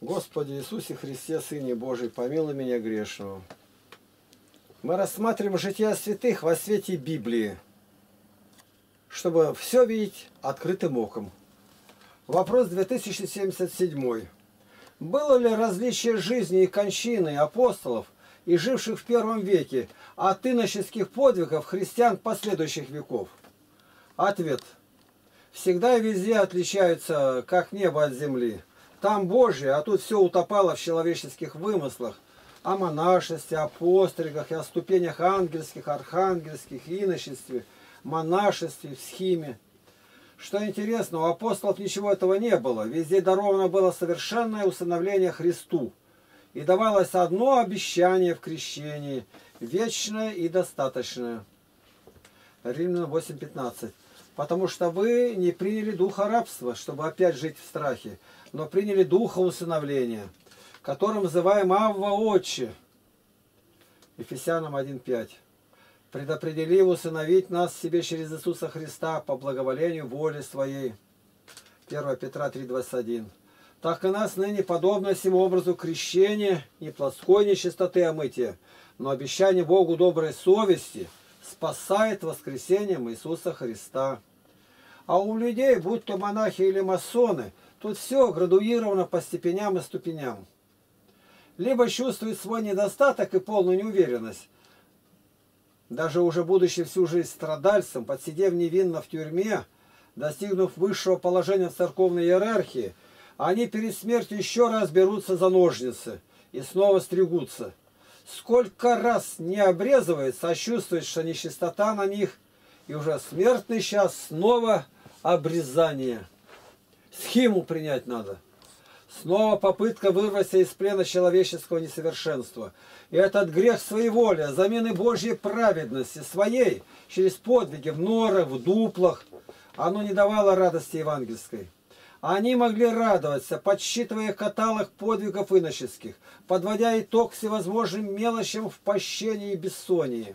Господи Иисусе Христе, Сыне Божий, помилуй меня грешного. Мы рассматриваем жития святых во свете Библии, чтобы все видеть открытым оком. Вопрос 2077. Было ли различие жизни и кончины апостолов и живших в первом веке от иноческих подвигов христиан последующих веков? Ответ. Всегда и везде отличаются, как небо от земли. Там Божье, а тут все утопало в человеческих вымыслах. О монашестве, о постригах и о ступенях ангельских, архангельских, иночестве, монашестве, в схиме. Что интересно, у апостолов ничего этого не было. Везде даровано было совершенное усыновление Христу. И давалось одно обещание в крещении, вечное и достаточное. Римлянам 8:15. Потому что вы не приняли духа рабства, чтобы опять жить в страхе, но приняли духа усыновления, которым называем Авва Отче. Ефесянам 1:5. Предопределив усыновить нас себе через Иисуса Христа по благоволению воли своей. 1 Петра 3:21. Так и нас ныне подобно всему образу крещения, не плотской нечистоты омытия, но обещание Богу доброй совести спасает воскресением Иисуса Христа. А у людей, будь то монахи или масоны, тут все градуировано по степеням и ступеням. Либо чувствует свой недостаток и полную неуверенность, даже уже будучи всю жизнь страдальцем, подсидев невинно в тюрьме, достигнув высшего положения в церковной иерархии, они перед смертью еще раз берутся за ножницы и снова стригутся. Сколько раз не обрезывается, а чувствует, что нечистота на них, и уже смертный час снова обрезание. Схиму принять надо. Снова попытка вырваться из плена человеческого несовершенства. И этот грех своеволия, замены Божьей праведности, своей, через подвиги в норах, в дуплах, оно не давало радости евангельской. Они могли радоваться, подсчитывая каталог подвигов иноческих, подводя итог всевозможным мелочам в пощении и бессонии.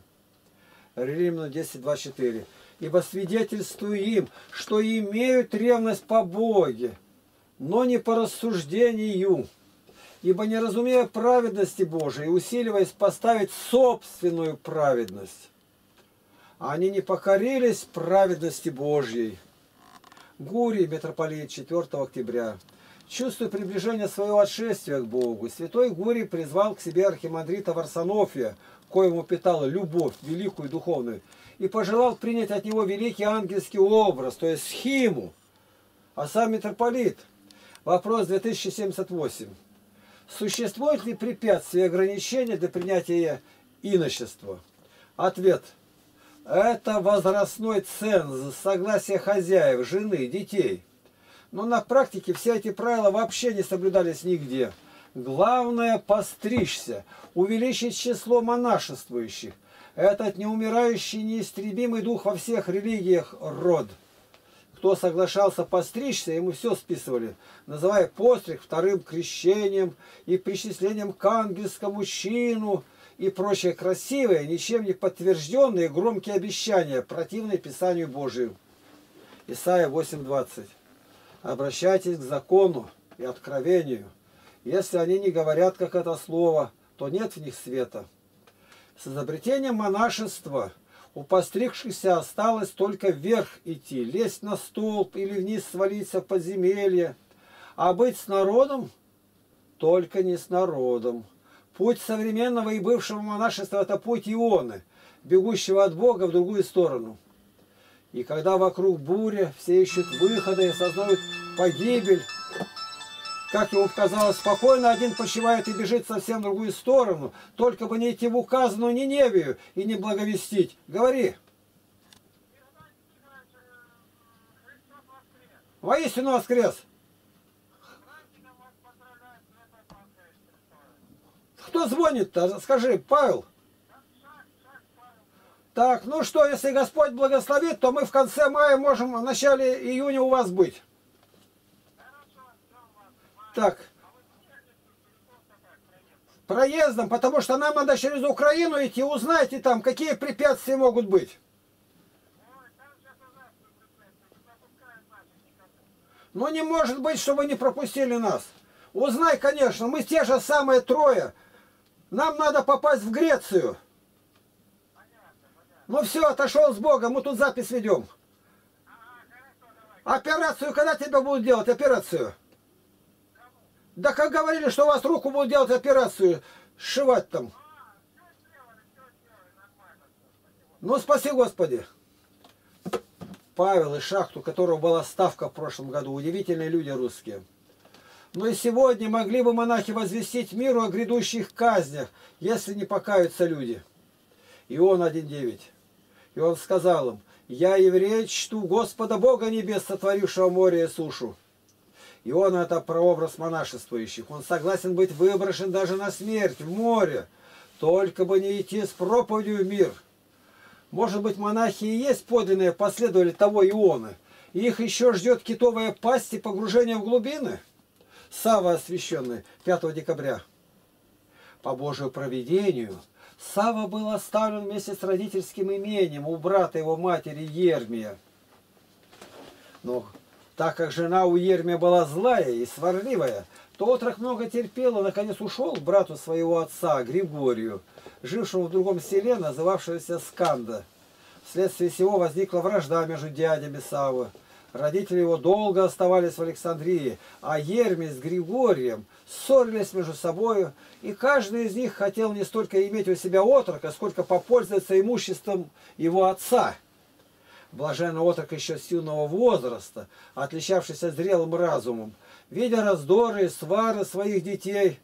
Римлянам 10:24. Ибо свидетельствую им, что имеют ревность по Боге, но не по рассуждению, ибо не разумея праведности Божией, усиливаясь поставить собственную праведность, они не покорились праведности Божьей. Гурий, митрополит, 4 октября. Чувствуя приближение своего отшествия к Богу, святой Гурий призвал к себе архимандрита Варсанофия, коему питала любовь великую и духовную, и пожелал принять от него великий ангельский образ, то есть схиму. А сам митрополит. Вопрос 2078. Существует ли препятствие и ограничения для принятия иночества? Ответ. Это возрастной ценз, согласие хозяев, жены, детей. Но на практике все эти правила вообще не соблюдались нигде. Главное постричься, увеличить число монашествующих. Этот неумирающий, неистребимый дух во всех религиях род. Кто соглашался постричься, ему все списывали, называя постриг вторым крещением и причислением к ангельскому чину и прочее красивые, ничем не подтвержденные громкие обещания, противные Писанию Божию. Исайя 8:20. Обращайтесь к закону и откровению. Если они не говорят, как это слово, то нет в них света. С изобретением монашества у постригшихся осталось только вверх идти, лезть на столб или вниз свалиться в подземелье. А быть с народом? Только не с народом. Путь современного и бывшего монашества – это путь Ионы, бегущего от Бога в другую сторону. И когда вокруг буря, все ищут выхода и осознают погибель, как ему казалось, спокойно один почивает и бежит совсем в другую сторону, только бы не идти в указанную Ниневию и не благовестить. Говори. Воистину воскрес. Кто звонит-то? Скажи, Павел. Так, ну что, если Господь благословит, то мы в конце мая можем, в начале июня у вас быть. Так, проездом, потому что нам надо через Украину идти, узнайте там, какие препятствия могут быть. Ну не может быть, чтобы не пропустили нас. Узнай, конечно, мы те же самые трое. Нам надо попасть в Грецию. Ну все, отошел с Богом, мы тут запись ведем. Операцию когда тебе будут делать? Операцию? Да как говорили, что у вас руку будут делать операцию, сшивать там. Ну спаси Господи. Павел и Шахту, у которого была ставка в прошлом году. Удивительные люди русские. Но и сегодня могли бы монахи возвестить миру о грядущих казнях, если не покаются люди. Иоанн 1:9. И он сказал им: «Я, еврей, чту Господа Бога Небес, сотворившего море и сушу». И он это прообраз монашествующих. Он согласен быть выброшен даже на смерть, в море, только бы не идти с проповедью в мир. Может быть, монахи и есть подлинные последователи того Иоанна. Их еще ждет китовая пасть и погружение в глубины. Савва освященный 5 декабря. По Божию провидению Савва был оставлен вместе с родительским имением у брата его матери Ермия. Но так как жена у Ермия была злая и сварливая, то отрок много терпел и наконец ушел к брату своего отца Григорию, жившему в другом селе, называвшегося Сканда. Вследствие всего возникла вражда между дядями Саввы. Родители его долго оставались в Александрии, а Ермий с Григорием ссорились между собой, и каждый из них хотел не столько иметь у себя отрока, сколько попользоваться имуществом его отца. Блаженный отрок еще с юного возраста, отличавшийся зрелым разумом, видя раздоры и свары своих детей,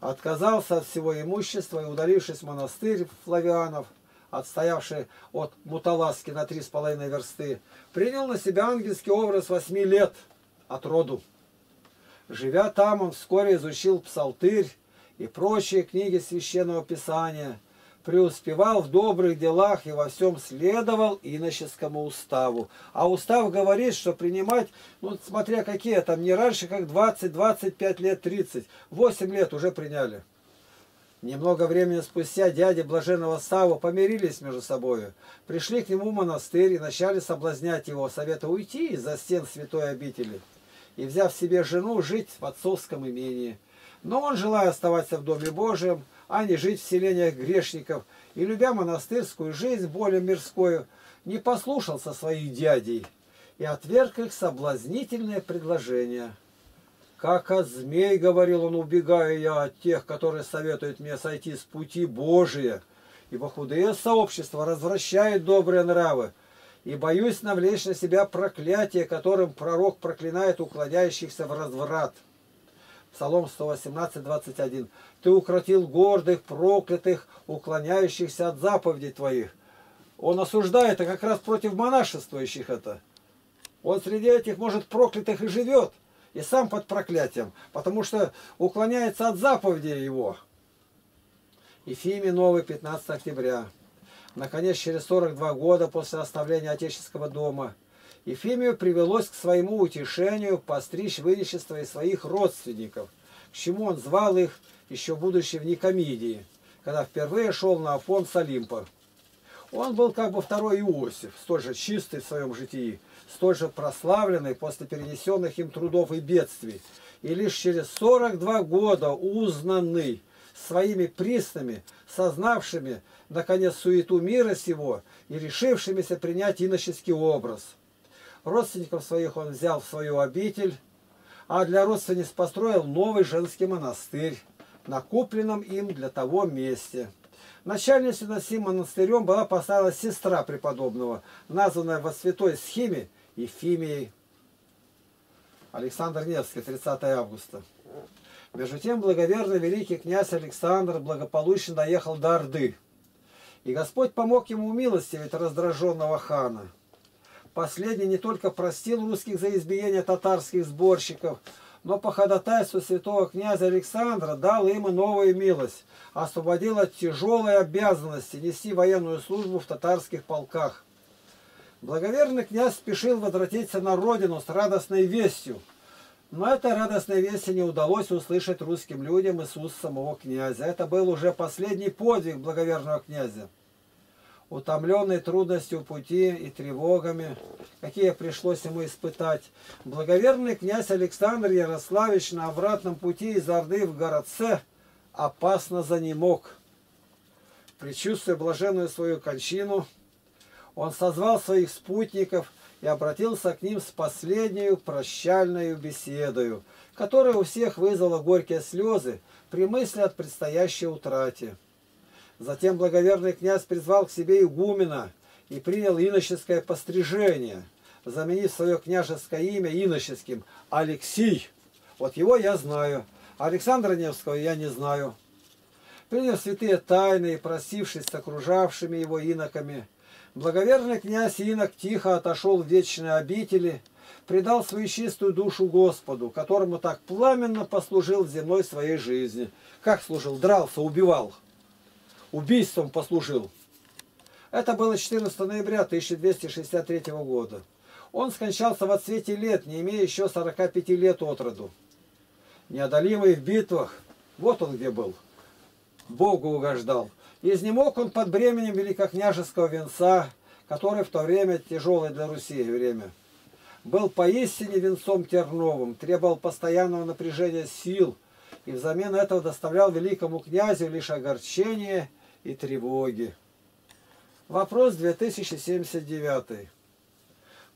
отказался от всего имущества и, удалившись в монастырь Флавианов, отстоявший от Муталаски на 3,5 версты, принял на себя ангельский образ 8 лет от роду. Живя там, он вскоре изучил псалтырь и прочие книги Священного Писания, преуспевал в добрых делах и во всем следовал иноческому уставу. А устав говорит, что принимать, ну смотря какие там, не раньше, как 20, 25 лет, 30, 8 лет уже приняли. Немного времени спустя дяди блаженного Саввы помирились между собою, пришли к нему в монастырь и начали соблазнять его, советуя уйти из-за стен святой обители и, взяв себе жену, жить в отцовском имении. Но он, желая оставаться в Доме Божьем, а не жить в селениях грешников, и, любя монастырскую жизнь более мирскую, не послушался своих дядей и отверг их соблазнительное предложение. «Как от змей, — говорил он, — убегаю я от тех, которые советуют мне сойти с пути Божия, ибо худые сообщества развращают добрые нравы, и боюсь навлечь на себя проклятие, которым пророк проклинает уклоняющихся в разврат». Псалом 118:21. «Ты укротил гордых, проклятых, уклоняющихся от заповедей твоих». Он осуждает, а как раз против монашествующих это. Он среди этих, может, проклятых и живет. И сам под проклятием, потому что уклоняется от заповеди его. Ефимий Новый, 15 октября. Наконец, через 42 года после оставления отеческого дома, Ефимию привелось к своему утешению постричь выничество и своих родственников, к чему он звал их, еще будучи в Никомидии, когда впервые шел на Афон с Олимпа. Он был как бы второй Иосиф, столь же чистый в своем житии, столь же прославленный после перенесенных им трудов и бедствий, и лишь через 42 года узнанный своими приснами, сознавшими, наконец, суету мира сего и решившимися принять иноческий образ. Родственников своих он взял в свою обитель, а для родственниц построил новый женский монастырь, на купленном им для того месте. Начальницей над сим монастырем была поставлена сестра преподобного, названная во святой схиме Ефимией. Александр Невский, 30 августа. Между тем, благоверный великий князь Александр благополучно доехал до Орды, и Господь помог ему умилостивить раздраженного хана. Последний не только простил русских за избиение татарских сборщиков, но по ходатайству святого князя Александра дал им и новую милость, освободил от тяжелой обязанности нести военную службу в татарских полках. Благоверный князь спешил возвратиться на родину с радостной вестью, но этой радостной вести не удалось услышать русским людям из уст самого князя. Это был уже последний подвиг благоверного князя. утомленный трудностью пути и тревогами, какие пришлось ему испытать, благоверный князь Александр Ярославич на обратном пути из Орды в городце опасно занемог. Предчувствуя блаженную свою кончину, он созвал своих спутников и обратился к ним с последней прощальной беседою, которая у всех вызвала горькие слезы при мысли о предстоящей утрате. Затем благоверный князь призвал к себе игумена и принял иноческое пострижение, заменив свое княжеское имя иноческим Алексей. Вот его я знаю, Александра Невского я не знаю. Приняв святые тайны и простившись с окружавшими его иноками, благоверный князь инок тихо отошел в вечные обители, предал свою чистую душу Господу, которому так пламенно послужил в земной своей жизни. Как служил? Дрался, убивал. Убийством послужил. Это было 14 ноября 1263 года. Он скончался в отсвете лет, не имея еще 45 лет от роду. Неодолимый в битвах, вот он где был, Богу угождал. Изнемог он под бременем великокняжеского венца, который в то время, тяжелое для Руси время, был поистине венцом терновым, требовал постоянного напряжения сил и взамен этого доставлял великому князю лишь огорчение и тревоги. Вопрос 2079.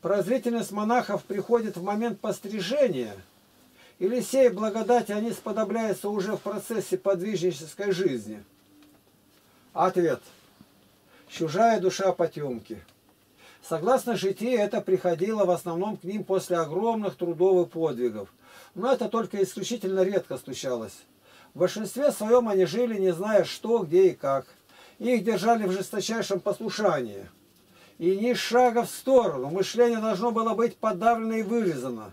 Прозрительность монахов приходит в момент пострижения, или сей благодати они сподобляются уже в процессе подвижнической жизни? Ответ. Чужая душа потемки. Согласно житии, это приходило в основном к ним после огромных трудов и подвигов. Но это только исключительно редко случалось. В большинстве своем они жили, не зная что, где и как. Их держали в жесточайшем послушании. И ни шага в сторону. Мышление должно было быть подавлено и вырезано.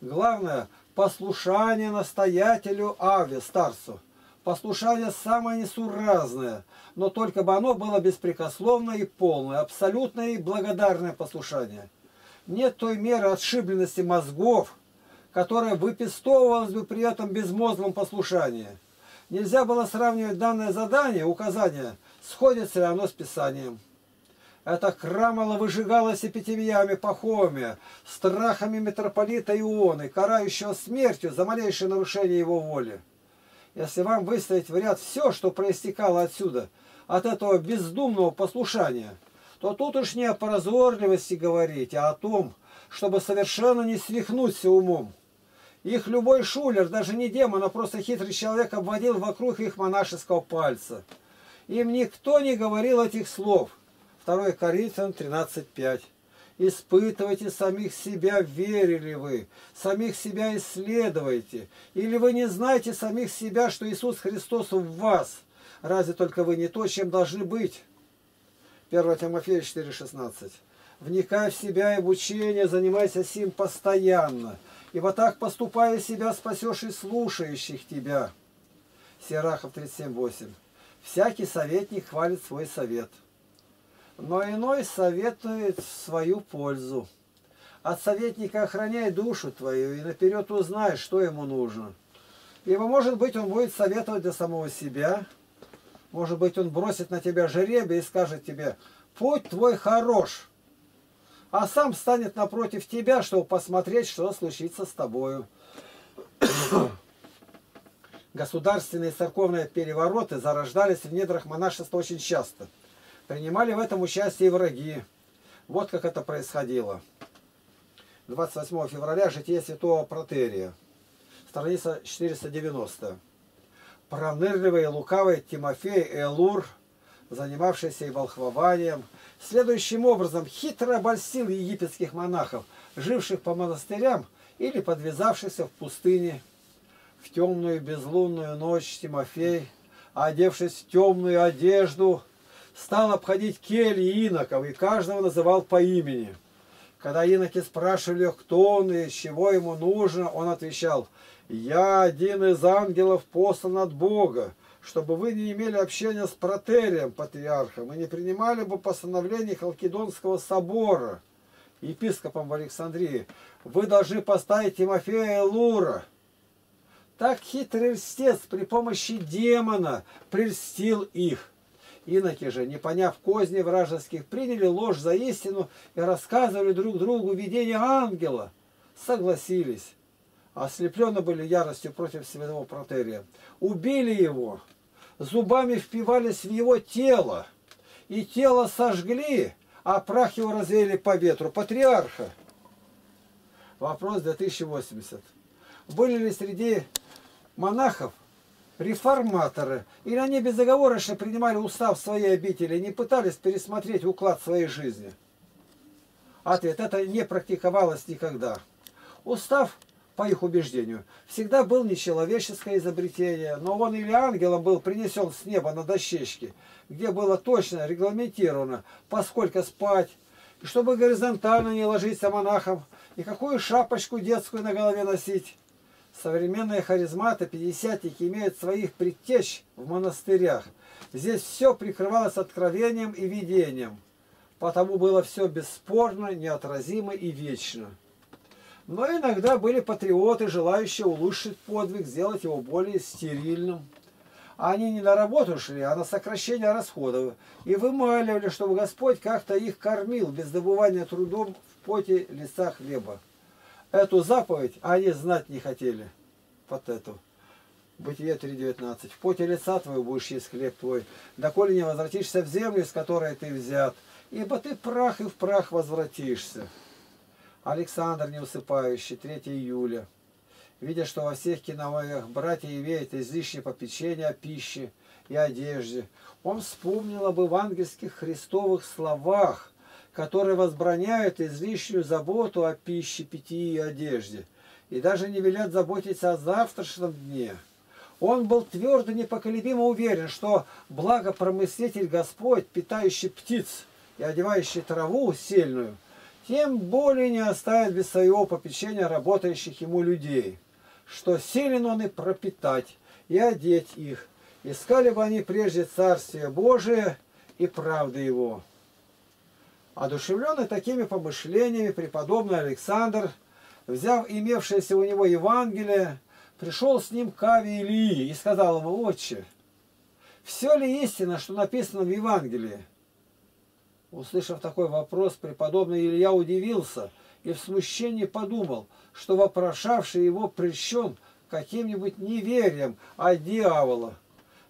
Главное – послушание настоятелю Авве, старцу. Послушание самое несуразное, но только бы оно было беспрекословное и полное, абсолютное и благодарное послушание. Нет той меры отшибленности мозгов, которая выпестовывалась бы при этом безмозглом послушании. Нельзя было сравнивать данное задание, указание, сходится ли оно с Писанием. Это крамола выжигалась эпитемиями Пахомия, страхами митрополита Ионы, карающего смертью за малейшее нарушение его воли. Если вам выставить в ряд все, что проистекало отсюда, от этого бездумного послушания, то тут уж не о прозорливости говорить, а о том, чтобы совершенно не свихнуться умом. Их любой шулер, даже не демон, а просто хитрый человек обводил вокруг их монашеского пальца. Им никто не говорил этих слов. 2 Коринфянам 13:5. Испытывайте самих себя, верили вы, самих себя исследуйте, или вы не знаете самих себя, что Иисус Христос в вас, разве только вы не то, чем должны быть. 1 Тимофея 4:16. Вникай в себя и в учение, занимайся сим постоянно, ибо так поступая себя спасешь и слушающих тебя. Сирахов 37:8. Всякий советник хвалит свой совет, но иной советует в свою пользу. От советника охраняй душу твою и наперед узнай, что ему нужно. Ибо, может быть, он будет советовать для самого себя, может быть, он бросит на тебя жребий и скажет тебе: «Путь твой хорош», а сам встанет напротив тебя, чтобы посмотреть, что случится с тобою. Государственные и церковные перевороты зарождались в недрах монашества очень часто. Принимали в этом участие и враги. Вот как это происходило. 28 февраля, житие святого Протерия, страница 490. Пронырливый и лукавый Тимофей Элур, занимавшийся и волхвованием, следующим образом хитро обольстил египетских монахов, живших по монастырям или подвязавшихся в пустыне. В темную безлунную ночь Тимофей, одевшись в темную одежду, стал обходить кельи иноков и каждого называл по имени. Когда иноки спрашивали, кто он и чего ему нужно, он отвечал: «Я один из ангелов послан от Бога, чтобы вы не имели общения с Протерием, патриархом, и не принимали бы постановлений Халкидонского собора, епископом в Александрии. Вы должны поставить Тимофея Элура». Так хитрый льстец при помощи демона прельстил их. Иноки же, не поняв козни вражеских, приняли ложь за истину и рассказывали друг другу видение ангела. Согласились. Ослеплены были яростью против святого Протерия. Убили его, зубами впивались в его тело, и тело сожгли, а прах его развеяли по ветру. Патриарха. Вопрос 2080. Были ли среди монахов реформаторы, или они безоговорочно принимали устав своей обители и не пытались пересмотреть уклад своей жизни? Ответ: это не практиковалось никогда. Устав, по их убеждению, всегда был не человеческое изобретение, но он или ангелом был принесен с неба на дощечке, где было точно регламентировано, поскольку спать, и чтобы горизонтально не ложиться монахом, и какую шапочку детскую на голове носить. Современные харизматы, пятидесятники имеют своих предтеч в монастырях. Здесь все прикрывалось откровением и видением. Потому было все бесспорно, неотразимо и вечно. Но иногда были патриоты, желающие улучшить подвиг, сделать его более стерильным. Они не на работу шли, а на сокращение расходов. И вымаливали, чтобы Господь как-то их кормил без добывания трудом в поте лица хлеба. Эту заповедь они знать не хотели. Вот эту. Бытие 3.19. В поте лица твоего будешь есть хлеб твой, доколе не возвратишься в землю, с которой ты взят, ибо ты прах и в прах возвратишься. Александр Неусыпающий, 3 июля. Видя, что во всех кинологиях братья имеют излишнее попечение о пище и одежде, он вспомнил об евангельских христовых словах, которые возбраняют излишнюю заботу о пище, питье и одежде, и даже не велят заботиться о завтрашнем дне. Он был твердо, непоколебимо уверен, что благопромыслитель Господь, питающий птиц и одевающий траву сельную, тем более не оставит без своего попечения работающих ему людей, что силен он и пропитать, и одеть их, искали бы они прежде Царствие Божие и правды Его». Одушевленный такими помышлениями, преподобный Александр, взяв имевшееся у него Евангелие, пришел с ним к Авве Илии и сказал ему: «Отче, все ли истина, что написано в Евангелии?» Услышав такой вопрос, преподобный Илия удивился и в смущении подумал, что вопрошавший его прельщен каким-нибудь неверием от дьявола.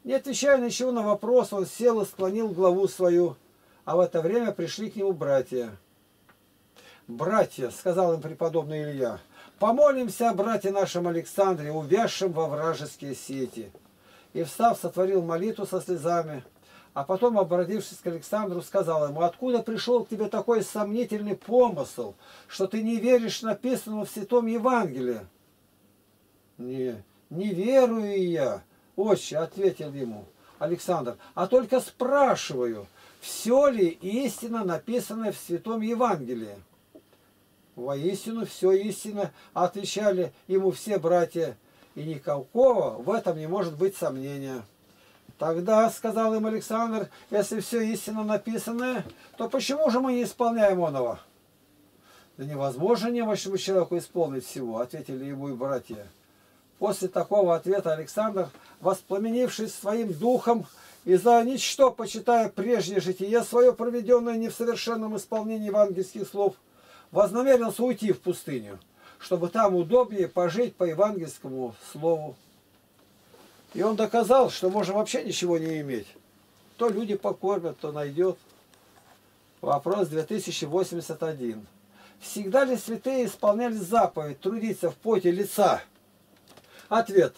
Не отвечая ничего на вопрос, он сел и склонил главу свою. А в это время пришли к нему братья. «Братья, — сказал им преподобный Илия, — помолимся о брате нашем Александре, увязшем во вражеские сети». И, встав, сотворил молитву со слезами, а потом, обратившись к Александру, сказал ему: «Откуда пришел к тебе такой сомнительный помысл, что ты не веришь написанному в Святом Евангелии?» «Не верую я, отче, — ответил ему Александр, — а только спрашиваю, все ли истина, написанная в Святом Евангелии?» «Воистину, все истина, — отвечали ему все братья, — и никакого в этом не может быть сомнения». «Тогда, — сказал им Александр, — если все истина написанное, то почему же мы не исполняем оного?» «Да невозможно немощному человеку исполнить всего, — ответили ему и братья». После такого ответа Александр, воспламенившись своим духом, и за ничто, почитая прежнее житие свое, проведенное не в совершенном исполнении евангельских слов, вознамерился уйти в пустыню, чтобы там удобнее пожить по евангельскому слову. И он доказал, что можно вообще ничего не иметь. То люди покормят, то найдет. Вопрос 2081. Всегда ли святые исполняли заповедь трудиться в поте лица? Ответ.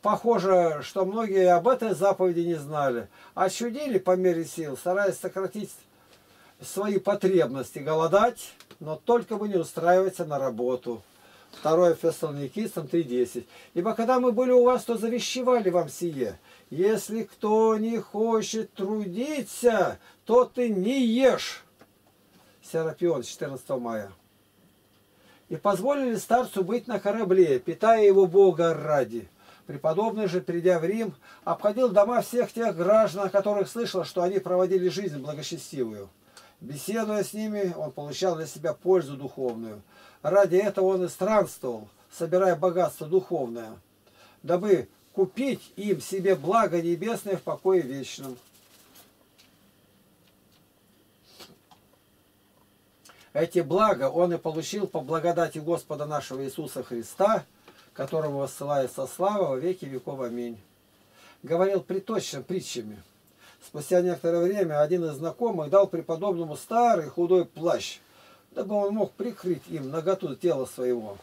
Похоже, что многие об этой заповеди не знали, а чудили по мере сил, стараясь сократить свои потребности, голодать, но только бы не устраиваться на работу. 2 Фессалоникийцам 3.10. «Ибо когда мы были у вас, то завещевали вам сие: если кто не хочет трудиться, то ты не ешь». Серапион 14 мая. «И позволили старцу быть на корабле, питая его Бога ради». Преподобный же, придя в Рим, обходил дома всех тех граждан, о которых слышал, что они проводили жизнь благочестивую. Беседуя с ними, он получал для себя пользу духовную. Ради этого он и странствовал, собирая богатство духовное, дабы купить им себе благо небесное в покое вечном. Эти блага он и получил по благодати Господа нашего Иисуса Христа, которому воссылается слава во веки веков. Аминь. Говорил притчами. Спустя некоторое время один из знакомых дал преподобному старый худой плащ, дабы он мог прикрыть им наготу тела своего.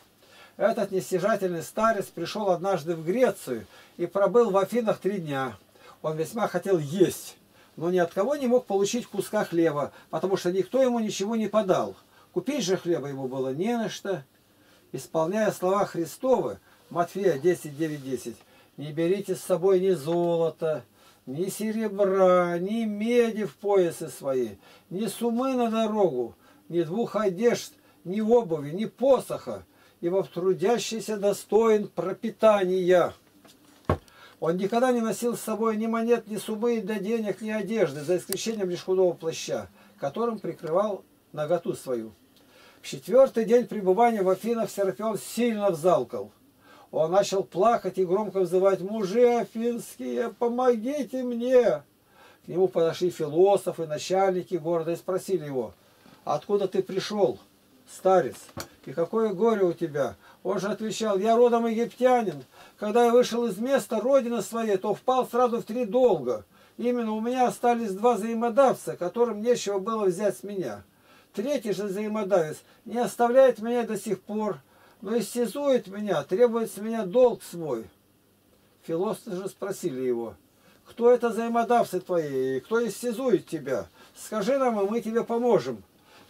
Этот нестяжательный старец пришел однажды в Грецию и пробыл в Афинах 3 дня. Он весьма хотел есть, но ни от кого не мог получить куска хлеба, потому что никто ему ничего не подал. Купить же хлеба ему было не на что. Исполняя слова Христовы, Матфея 10:9-10, «Не берите с собой ни золота, ни серебра, ни меди в поясы свои, ни сумы на дорогу, ни 2 одежд, ни обуви, ни посоха, ибо трудящийся достоин пропитания». Он никогда не носил с собой ни монет, ни сумы, ни денег, ни одежды, за исключением лишь худого плаща, которым прикрывал наготу свою. В 4-й день пребывания в Афинах Серапион сильно взалкал. Он начал плакать и громко взывать: «Мужи афинские, помогите мне!» К нему подошли философы, начальники города и спросили его: «Откуда ты пришел, старец, и какое горе у тебя?» Он же отвечал: «Я родом египтянин. Когда я вышел из места родины своей, то впал сразу в 3 долга. Именно у меня остались 2 взаимодавца, которым нечего было взять с меня. 3-й же взаимодавец не оставляет меня до сих пор, но истязует меня, требует с меня долг свой». Философы же спросили его: «Кто это взаимодавцы твои, и кто истязует тебя? Скажи нам, и мы тебе поможем».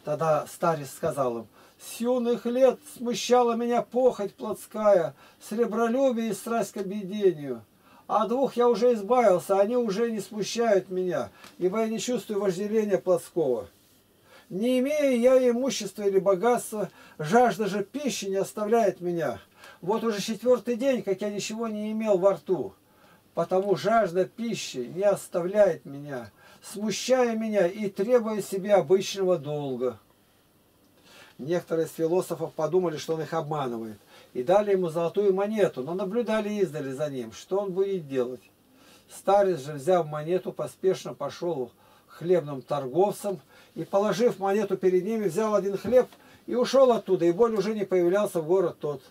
Тогда старец сказал им: «С юных лет смущала меня похоть плотская, сребролюбие и страсть к объедению. А 2 я уже избавился, они уже не смущают меня, ибо я не чувствую вожделения плотского. Не имея я имущества или богатства, жажда же пищи не оставляет меня. Вот уже 4-й день, как я ничего не имел во рту. Потому жажда пищи не оставляет меня, смущая меня и требуя себе обычного долга». Некоторые из философов подумали, что он их обманывает, и дали ему золотую монету, но наблюдали издали за ним, что он будет делать. Старец же, взяв монету, поспешно пошел к хлебным торговцам и, положив монету перед ними, взял 1 хлеб и ушел оттуда, и более уже не появлялся в город тот.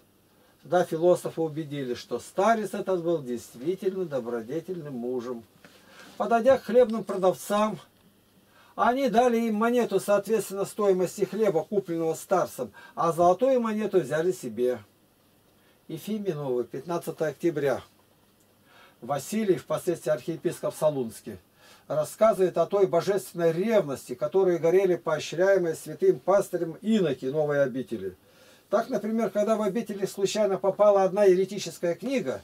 Тогда философы убедили, что старец этот был действительно добродетельным мужем. Подойдя к хлебным продавцам, они дали им монету, соответственно, стоимости хлеба, купленного старцем, а золотую монету взяли себе. Ефимий Новый, 15 октября. Василий, впоследствии архиепископ Солунский, рассказывает о той божественной ревности, которой горели поощряемые святым пастырем иноки новой обители. Так, например, когда в обители случайно попала одна еретическая книга,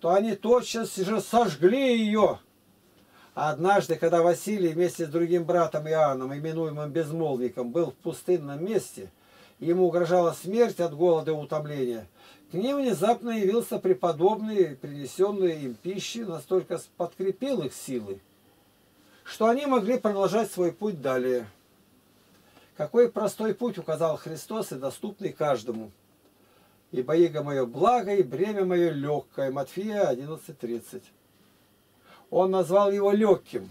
то они тотчас же сожгли ее. Однажды, когда Василий вместе с другим братом Иоанном, именуемым Безмолвником, был в пустынном месте, ему угрожала смерть от голода и утомления, к ним внезапно явился преподобный, принесенный им пищи, настолько подкрепил их силы, что они могли продолжать свой путь далее. Какой простой путь указал Христос и доступный каждому. «Ибо иго мое благо, и бремя мое легкое» Матфея 11:30. Он назвал его легким.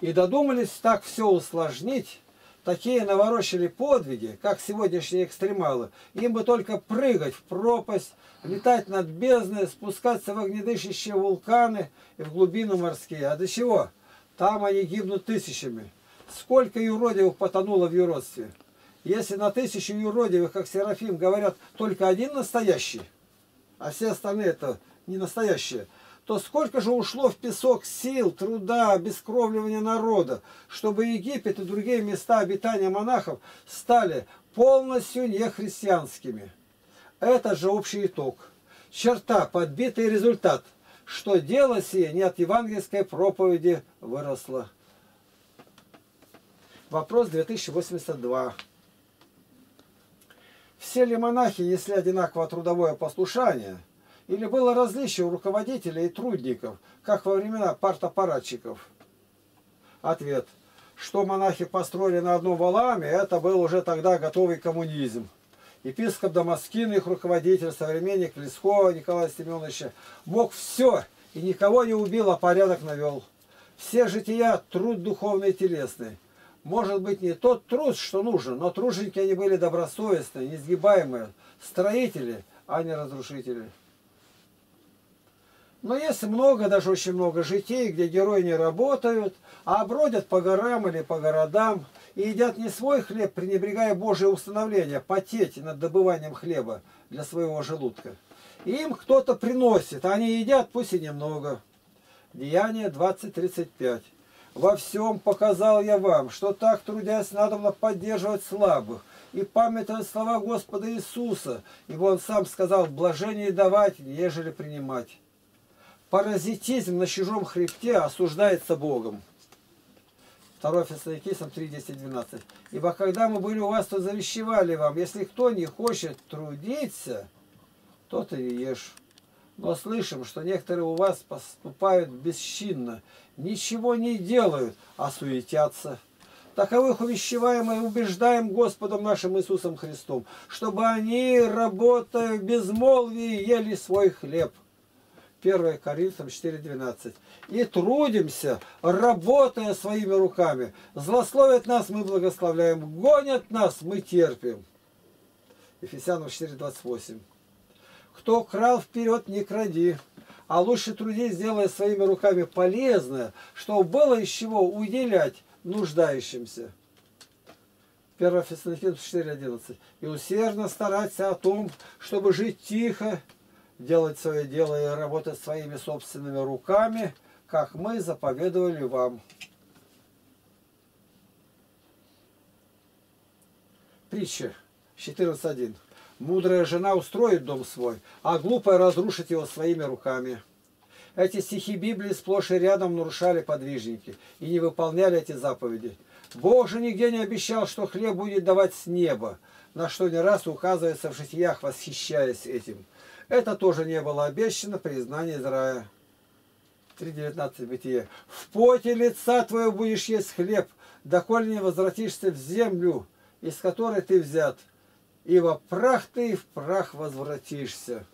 И додумались так все усложнить, такие наворочили подвиги, как сегодняшние экстремалы. Им бы только прыгать в пропасть, летать над бездной, спускаться в огнедышащие вулканы и в глубины морские. А до чего? Там они гибнут тысячами. Сколько юродивых потонуло в юродстве? Если на 1000 юродивых, как Серафим, говорят, только 1 настоящий, а все остальные это не настоящие, то сколько же ушло в песок сил, труда, обескровливания народа, чтобы Египет и другие места обитания монахов стали полностью нехристианскими. Это же общий итог. Черта, подбитый результат, что дело сие не от евангельской проповеди выросло. Вопрос 2082. Все ли монахи несли одинаково трудовое послушание? Или было различие у руководителей и трудников, как во времена партапарадчиков? Ответ. Что монахи построили на одном Валааме, это был уже тогда готовый коммунизм. Епископ Дамаскин, их руководитель, современник Лескова Николая Семеновича, мог все и никого не убил, а порядок навел. Все жития – труд духовный и телесный. Может быть, не тот трус, что нужен, но труженики они были добросовестные, несгибаемые, строители, а не разрушители. Но есть много, даже очень много житий, где герои не работают, а бродят по горам или по городам и едят не свой хлеб, пренебрегая Божие установление, потеть над добыванием хлеба для своего желудка. И им кто-то приносит, а они едят, пусть и немного. Деяние 20:35. «Во всем показал я вам, что так, трудясь, надобно поддерживать слабых и памятовать слова Господа Иисуса, ибо Он сам сказал, блаженнее давать, нежели принимать». Паразитизм на чужом хребте осуждается Богом. 2 Фессалоникийцам 3:10-12. «Ибо когда мы были у вас, то завещевали вам, если кто не хочет трудиться, тот и ешь. Но слышим, что некоторые у вас поступают бесчинно, ничего не делают, а суетятся. Таковых увещеваем и убеждаем Господом нашим Иисусом Христом, чтобы они, работая в безмолвии, ели свой хлеб». 1 Коринфянам 4:12. «И трудимся, работая своими руками. Злословят нас, мы благословляем. Гонят нас, мы терпим». Ефесянам 4:28. «Кто крал, вперед не кради, а лучше трудись, делая своими руками полезное, чтобы было из чего уделять нуждающимся». 1 Фессалоникийцам 4:11. «И усердно стараться о том, чтобы жить тихо, делать свое дело и работать своими собственными руками, как мы заповедовали вам». Притча 14:1. «Мудрая жена устроит дом свой, а глупая разрушит его своими руками». Эти стихи Библии сплошь и рядом нарушали подвижники и не выполняли эти заповеди. Бог же нигде не обещал, что хлеб будет давать с неба, на что не раз указывается в житиях, восхищаясь этим. Это тоже не было обещано при изгнании из рая. 3:19 Бытие. «В поте лица твоего будешь есть хлеб, доколе не возвратишься в землю, из которой ты взят, и во прах ты и в прах возвратишься».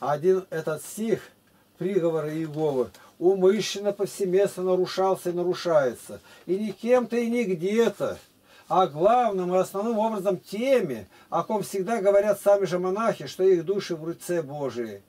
Один этот стих, приговор Иеговы, умышленно повсеместно нарушался и нарушается. И не кем-то, и не где-то, а главным и основным образом теми, о ком всегда говорят сами же монахи, что их души в руце Божией.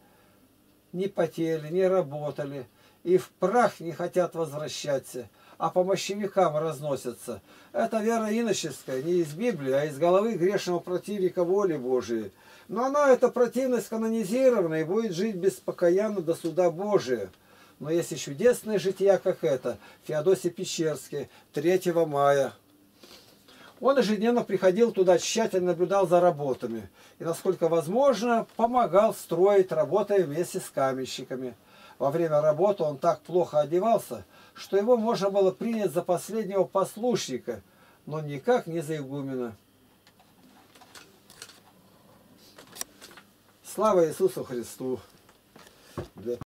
Не потели, не работали, и в прах не хотят возвращаться, а по мощевикам разносятся. Это вера иноческая, не из Библии, а из головы грешного противника воли Божией. Но она, эта противность, канонизирована и будет жить беспокоянно до суда Божия. Но есть и чудесные жития, как это, Феодосий Печерский, 3 мая. Он ежедневно приходил туда, тщательно наблюдал за работами и, насколько возможно, помогал строить, работая вместе с каменщиками. Во время работы он так плохо одевался, что его можно было принять за последнего послушника, но никак не за игумена. Слава Иисусу Христу!